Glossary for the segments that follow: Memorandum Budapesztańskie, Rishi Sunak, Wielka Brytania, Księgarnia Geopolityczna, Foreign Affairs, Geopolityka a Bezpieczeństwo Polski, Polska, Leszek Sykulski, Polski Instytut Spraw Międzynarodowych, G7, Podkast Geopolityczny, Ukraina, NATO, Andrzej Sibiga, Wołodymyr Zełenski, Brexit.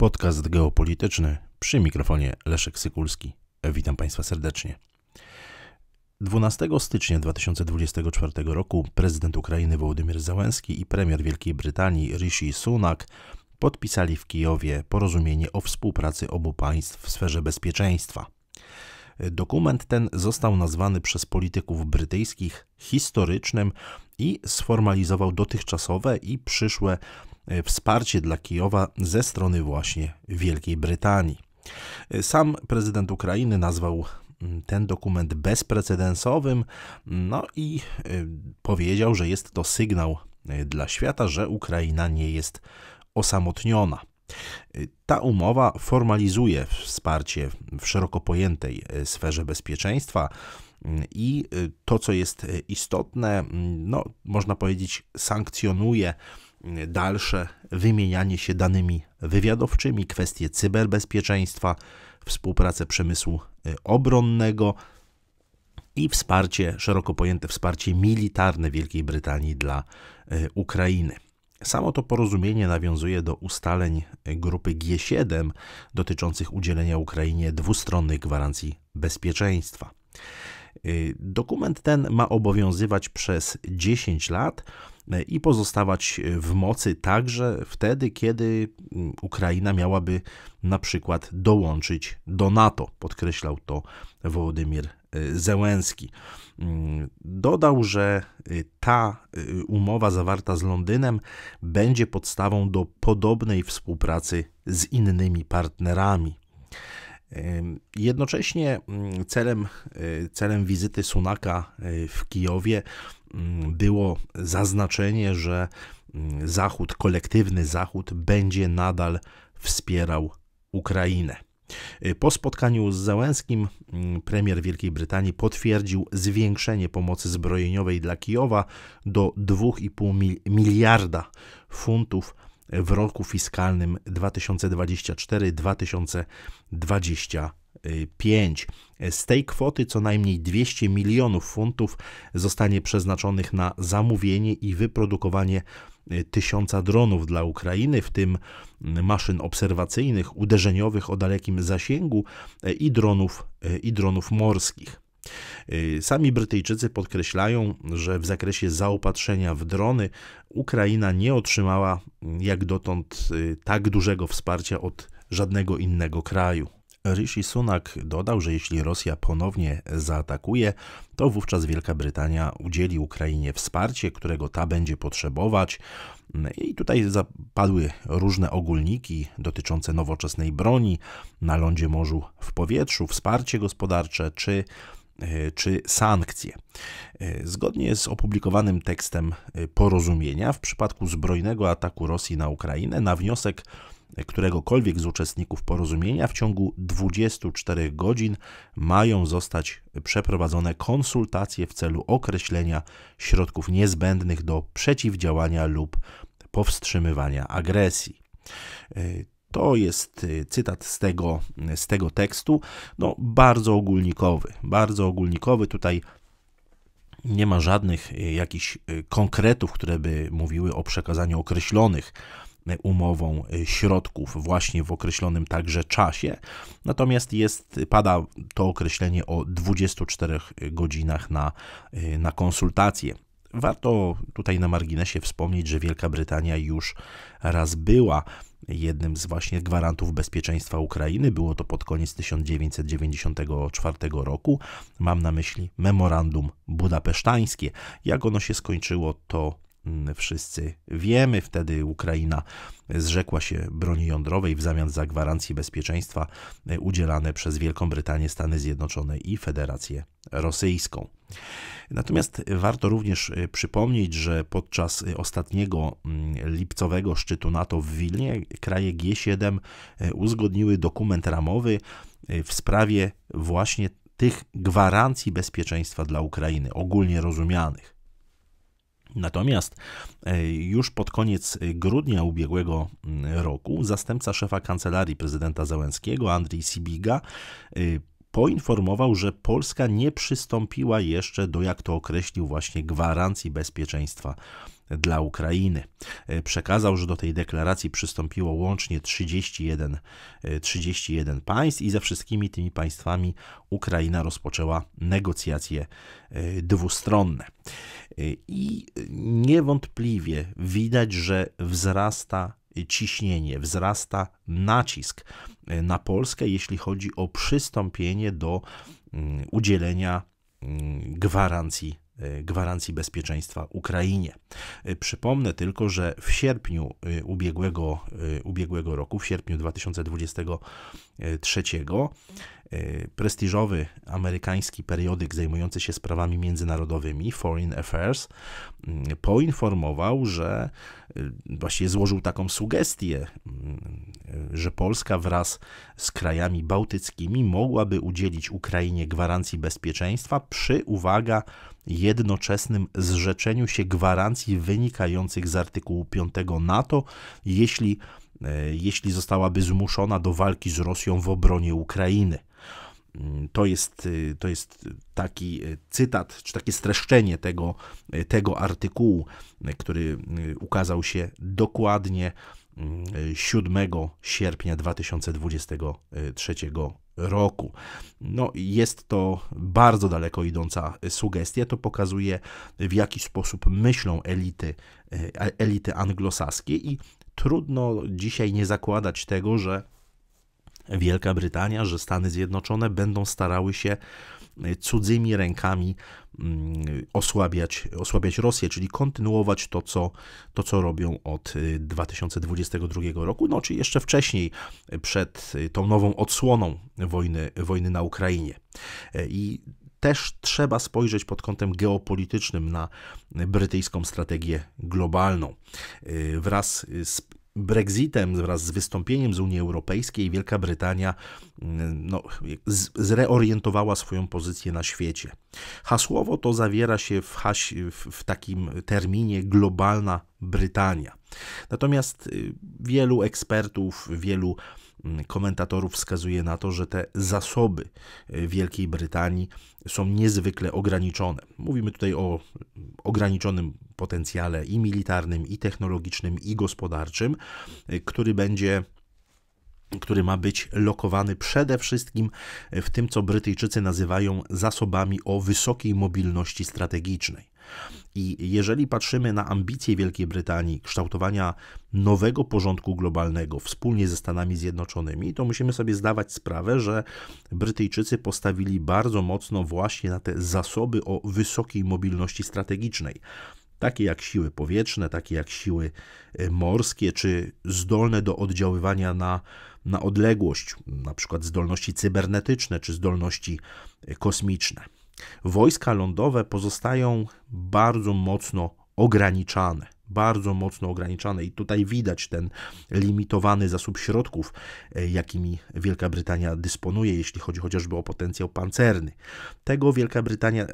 Podcast geopolityczny, przy mikrofonie Leszek Sykulski. Witam Państwa serdecznie. 12 stycznia 2024 roku prezydent Ukrainy Wołodymyr Zełenski i premier Wielkiej Brytanii Rishi Sunak podpisali w Kijowie porozumienie o współpracy obu państw w sferze bezpieczeństwa. Dokument ten został nazwany przez polityków brytyjskich historycznym i sformalizował dotychczasowe i przyszłe wsparcie dla Kijowa ze strony właśnie Wielkiej Brytanii. Sam prezydent Ukrainy nazwał ten dokument bezprecedensowym, no i powiedział, że jest to sygnał dla świata, że Ukraina nie jest osamotniona. Ta umowa formalizuje wsparcie w szeroko pojętej sferze bezpieczeństwa i to, co jest istotne, no, można powiedzieć, sankcjonuje dalsze wymienianie się danymi wywiadowczymi, kwestie cyberbezpieczeństwa, współpracę przemysłu obronnego i wsparcie, szeroko pojęte wsparcie militarne Wielkiej Brytanii dla Ukrainy. Samo to porozumienie nawiązuje do ustaleń grupy G7 dotyczących udzielenia Ukrainie dwustronnych gwarancji bezpieczeństwa. Dokument ten ma obowiązywać przez 10 lat i pozostawać w mocy także wtedy, kiedy Ukraina miałaby na przykład dołączyć do NATO, podkreślał to Wołodymyr Zełenski. Dodał, że ta umowa zawarta z Londynem będzie podstawą do podobnej współpracy z innymi partnerami. Jednocześnie celem wizyty Sunaka w Kijowie było zaznaczenie, że Zachód, kolektywny Zachód będzie nadal wspierał Ukrainę. Po spotkaniu z Zełenskim premier Wielkiej Brytanii potwierdził zwiększenie pomocy zbrojeniowej dla Kijowa do 2,5 miliarda funtów w roku fiskalnym 2024-2025. Z tej kwoty co najmniej 200 milionów funtów zostanie przeznaczonych na zamówienie i wyprodukowanie 1000 dronów dla Ukrainy, w tym maszyn obserwacyjnych, uderzeniowych o dalekim zasięgu i dronów morskich. Sami Brytyjczycy podkreślają, że w zakresie zaopatrzenia w drony Ukraina nie otrzymała jak dotąd tak dużego wsparcia od żadnego innego kraju. Rishi Sunak dodał, że jeśli Rosja ponownie zaatakuje, to wówczas Wielka Brytania udzieli Ukrainie wsparcie, którego ta będzie potrzebować. I tutaj zapadły różne ogólniki dotyczące nowoczesnej broni na lądzie, morzu, w powietrzu, wsparcie gospodarcze czy sankcje. Zgodnie z opublikowanym tekstem porozumienia, w przypadku zbrojnego ataku Rosji na Ukrainę na wniosek któregokolwiek z uczestników porozumienia w ciągu 24 godzin mają zostać przeprowadzone konsultacje w celu określenia środków niezbędnych do przeciwdziałania lub powstrzymywania agresji. To jest cytat z tego tekstu, no, bardzo ogólnikowy, tutaj nie ma żadnych jakichś konkretów, które by mówiły o przekazaniu określonych umową środków właśnie w określonym także czasie, natomiast pada to określenie o 24 godzinach na konsultacje. Warto tutaj na marginesie wspomnieć, że Wielka Brytania już raz była jednym z właśnie gwarantów bezpieczeństwa Ukrainy. Było to pod koniec 1994 roku. Mam na myśli Memorandum Budapesztańskie. Jak ono się skończyło, to wszyscy wiemy. Wtedy Ukraina zrzekła się broni jądrowej w zamian za gwarancje bezpieczeństwa udzielane przez Wielką Brytanię, Stany Zjednoczone i Federację Rosyjską. Natomiast warto również przypomnieć, że podczas ostatniego lipcowego szczytu NATO w Wilnie kraje G7 uzgodniły dokument ramowy w sprawie właśnie tych gwarancji bezpieczeństwa dla Ukrainy, ogólnie rozumianych. Natomiast już pod koniec grudnia ubiegłego roku zastępca szefa kancelarii prezydenta Zełenskiego, Andrzej Sibiga, poinformował, że Polska nie przystąpiła jeszcze do, jak to określił właśnie, gwarancji bezpieczeństwa dla Ukrainy. Przekazał, że do tej deklaracji przystąpiło łącznie 31 państw i ze wszystkimi tymi państwami Ukraina rozpoczęła negocjacje dwustronne. I niewątpliwie widać, że wzrasta ciśnienie, wzrasta nacisk na Polskę, jeśli chodzi o przystąpienie do udzielenia gwarancji bezpieczeństwa Ukrainie. Przypomnę tylko, że w sierpniu ubiegłego roku, w sierpniu 2023, prestiżowy amerykański periodyk zajmujący się sprawami międzynarodowymi, Foreign Affairs, poinformował, że właściwie złożył taką sugestię, że Polska wraz z krajami bałtyckimi mogłaby udzielić Ukrainie gwarancji bezpieczeństwa przy, uwaga, jednoczesnym zrzeczeniu się gwarancji wynikających z artykułu 5 NATO, jeśli zostałaby zmuszona do walki z Rosją w obronie Ukrainy. To jest taki cytat, czy takie streszczenie tego artykułu, który ukazał się dokładnie 7 sierpnia 2023 roku. No, jest to bardzo daleko idąca sugestia, to pokazuje, w jaki sposób myślą elity anglosaskie i trudno dzisiaj nie zakładać tego, że Wielka Brytania, że Stany Zjednoczone będą starały się cudzymi rękami osłabiać Rosję, czyli kontynuować to, co robią od 2022 roku, no czy jeszcze wcześniej, przed tą nową odsłoną wojny na Ukrainie. I też trzeba spojrzeć pod kątem geopolitycznym na brytyjską strategię globalną. Wraz z Brexitem, wraz z wystąpieniem z Unii Europejskiej, Wielka Brytania zreorientowała swoją pozycję na świecie. Hasłowo to zawiera się w takim terminie globalna Brytania. Natomiast wielu ekspertów, wielu komentatorów wskazuje na to, że te zasoby Wielkiej Brytanii są niezwykle ograniczone. Mówimy tutaj o ograniczonym potencjale i militarnym, i technologicznym, i gospodarczym, który ma być lokowany przede wszystkim w tym, co Brytyjczycy nazywają zasobami o wysokiej mobilności strategicznej. I jeżeli patrzymy na ambicje Wielkiej Brytanii kształtowania nowego porządku globalnego wspólnie ze Stanami Zjednoczonymi, to musimy sobie zdawać sprawę, że Brytyjczycy postawili bardzo mocno właśnie na te zasoby o wysokiej mobilności strategicznej, takie jak siły powietrzne, takie jak siły morskie, czy zdolne do oddziaływania na odległość, na przykład zdolności cybernetyczne, czy zdolności kosmiczne. Wojska lądowe pozostają bardzo mocno ograniczane i tutaj widać ten limitowany zasób środków, jakimi Wielka Brytania dysponuje, jeśli chodzi chociażby o potencjał pancerny. Tego Wielka Brytania,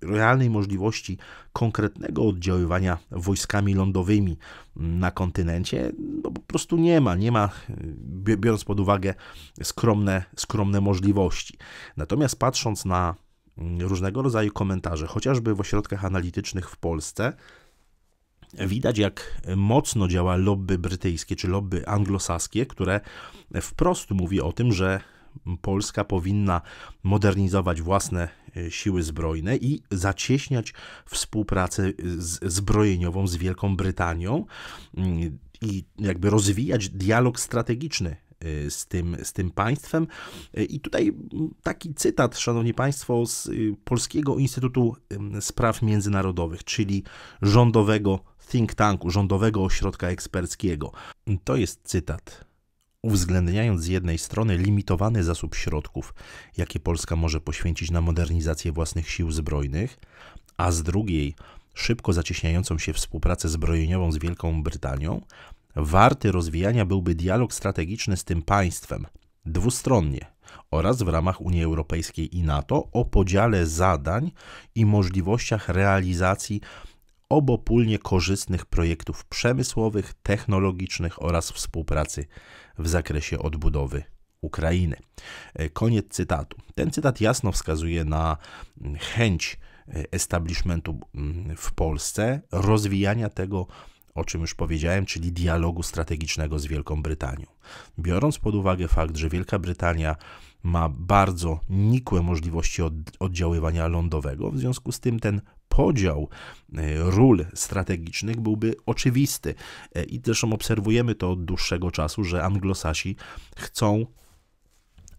realnej możliwości konkretnego oddziaływania wojskami lądowymi na kontynencie, no po prostu nie ma, biorąc pod uwagę skromne możliwości. Natomiast patrząc na różnego rodzaju komentarze, chociażby w ośrodkach analitycznych w Polsce, widać, jak mocno działa lobby brytyjskie czy lobby anglosaskie, które wprost mówi o tym, że Polska powinna modernizować własne siły zbrojne i zacieśniać współpracę zbrojeniową z Wielką Brytanią i jakby rozwijać dialog strategiczny z tym państwem. I tutaj taki cytat, szanowni państwo, z Polskiego Instytutu Spraw Międzynarodowych, czyli rządowego think tanku, rządowego ośrodka eksperckiego. To jest cytat. Uwzględniając z jednej strony limitowany zasób środków, jakie Polska może poświęcić na modernizację własnych sił zbrojnych, a z drugiej szybko zacieśniającą się współpracę zbrojeniową z Wielką Brytanią, warty rozwijania byłby dialog strategiczny z tym państwem, dwustronnie oraz w ramach Unii Europejskiej i NATO o podziale zadań i możliwościach realizacji obopólnie korzystnych projektów przemysłowych, technologicznych oraz współpracy w zakresie odbudowy Ukrainy. Koniec cytatu. Ten cytat jasno wskazuje na chęć establishmentu w Polsce, rozwijania tego, o czym już powiedziałem, czyli dialogu strategicznego z Wielką Brytanią. Biorąc pod uwagę fakt, że Wielka Brytania ma bardzo nikłe możliwości oddziaływania lądowego, w związku z tym ten podział ról strategicznych byłby oczywisty. I zresztą obserwujemy to od dłuższego czasu, że anglosasi chcą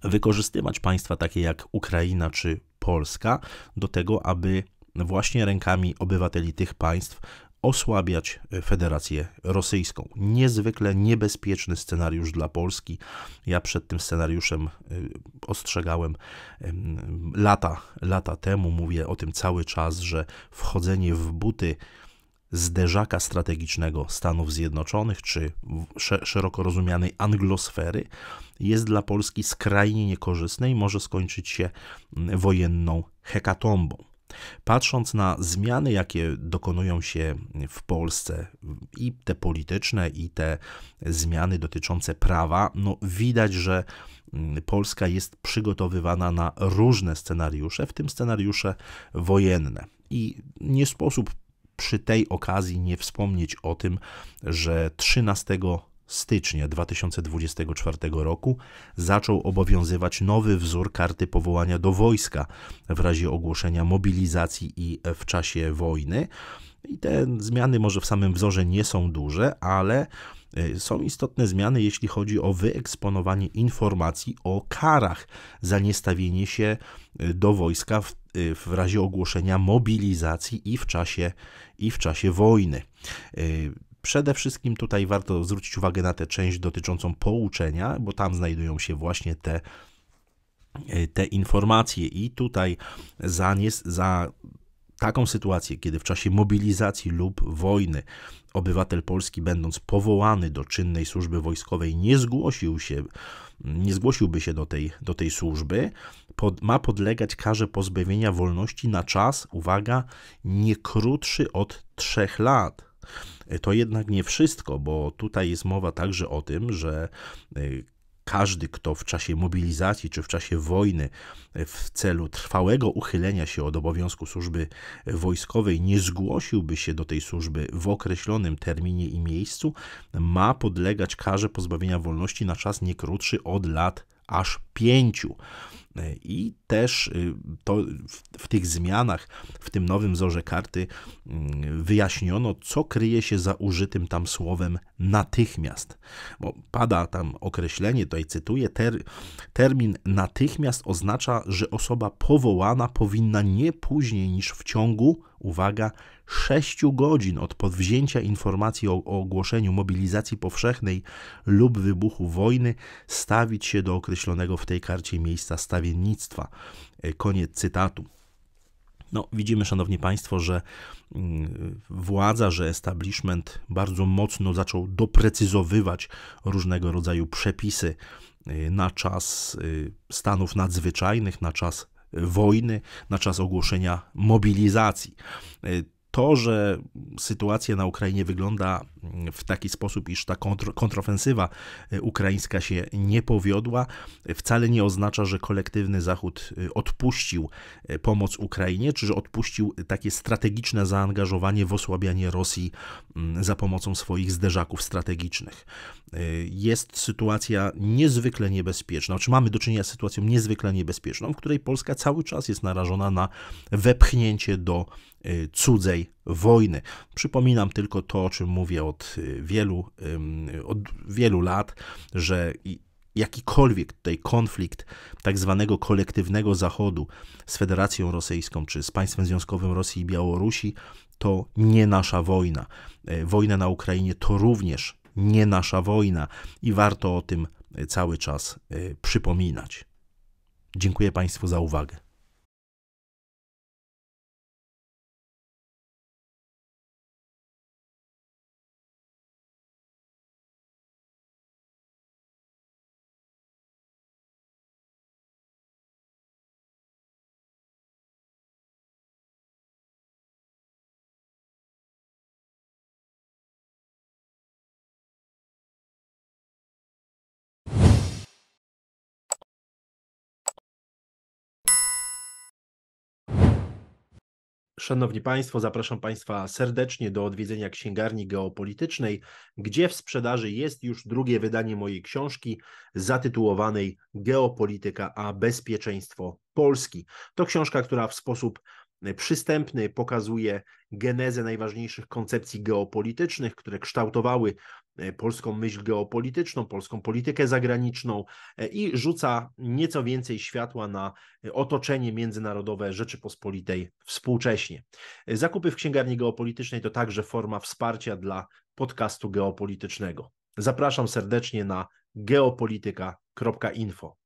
wykorzystywać państwa takie jak Ukraina czy Polska do tego, aby właśnie rękami obywateli tych państw osłabiać Federację Rosyjską. Niezwykle niebezpieczny scenariusz dla Polski. Ja przed tym scenariuszem ostrzegałem lata temu, mówię o tym cały czas, że wchodzenie w buty zderzaka strategicznego Stanów Zjednoczonych czy szeroko rozumianej anglosfery jest dla Polski skrajnie niekorzystne i może skończyć się wojenną hekatombą. Patrząc na zmiany, jakie dokonują się w Polsce, i te polityczne, i te zmiany dotyczące prawa, no widać, że Polska jest przygotowywana na różne scenariusze, w tym scenariusze wojenne. I nie sposób przy tej okazji nie wspomnieć o tym, że 13 stycznia 2024 roku zaczął obowiązywać nowy wzór karty powołania do wojska w razie ogłoszenia mobilizacji i w czasie wojny. I te zmiany może w samym wzorze nie są duże, ale są istotne zmiany, jeśli chodzi o wyeksponowanie informacji o karach za niestawienie się do wojska w razie ogłoszenia mobilizacji i w czasie wojny. Przede wszystkim tutaj warto zwrócić uwagę na tę część dotyczącą pouczenia, bo tam znajdują się właśnie te informacje i tutaj za taką sytuację, kiedy w czasie mobilizacji lub wojny obywatel Polski, będąc powołany do czynnej służby wojskowej, nie zgłosiłby się do tej służby, ma podlegać karze pozbawienia wolności na czas, uwaga, nie krótszy od 3 lat. To jednak nie wszystko, bo tutaj jest mowa także o tym, że każdy, kto w czasie mobilizacji czy w czasie wojny w celu trwałego uchylenia się od obowiązku służby wojskowej nie zgłosiłby się do tej służby w określonym terminie i miejscu, ma podlegać karze pozbawienia wolności na czas nie krótszy od aż 5 lat. I też to w tych zmianach, w tym nowym wzorze karty wyjaśniono, co kryje się za użytym tam słowem natychmiast. Bo pada tam określenie, tutaj cytuję, termin natychmiast oznacza, że osoba powołana powinna nie później niż w ciągu, uwaga, 6 godzin od powzięcia informacji o ogłoszeniu mobilizacji powszechnej lub wybuchu wojny stawić się do określonego w tej karcie miejsca stawiennictwa. Koniec cytatu. No, widzimy, szanowni państwo, że władza, że establishment bardzo mocno zaczął doprecyzowywać różnego rodzaju przepisy na czas stanów nadzwyczajnych, na czas wojny, na czas ogłoszenia mobilizacji. To, że sytuacja na Ukrainie wygląda w taki sposób, iż ta kontrofensywa ukraińska się nie powiodła, wcale nie oznacza, że kolektywny Zachód odpuścił pomoc Ukrainie, czy że odpuścił takie strategiczne zaangażowanie w osłabianie Rosji za pomocą swoich zderzaków strategicznych. Jest sytuacja niezwykle niebezpieczna, czy mamy do czynienia z sytuacją niezwykle niebezpieczną, w której Polska cały czas jest narażona na wepchnięcie do cudzej wojny. Przypominam tylko to, o czym mówię od wielu lat, że jakikolwiek tutaj konflikt tak zwanego kolektywnego Zachodu z Federacją Rosyjską czy z państwem związkowym Rosji i Białorusi to nie nasza wojna. Wojna na Ukrainie to również nie nasza wojna i warto o tym cały czas przypominać. Dziękuję państwu za uwagę. Szanowni Państwo, zapraszam Państwa serdecznie do odwiedzenia Księgarni Geopolitycznej, gdzie w sprzedaży jest już drugie wydanie mojej książki zatytułowanej Geopolityka a Bezpieczeństwo Polski. To książka, która w sposób przystępny pokazuje genezę najważniejszych koncepcji geopolitycznych, które kształtowały polską myśl geopolityczną, polską politykę zagraniczną i rzuca nieco więcej światła na otoczenie międzynarodowe Rzeczypospolitej współcześnie. Zakupy w Księgarni Geopolitycznej to także forma wsparcia dla podcastu geopolitycznego. Zapraszam serdecznie na geopolityka.info.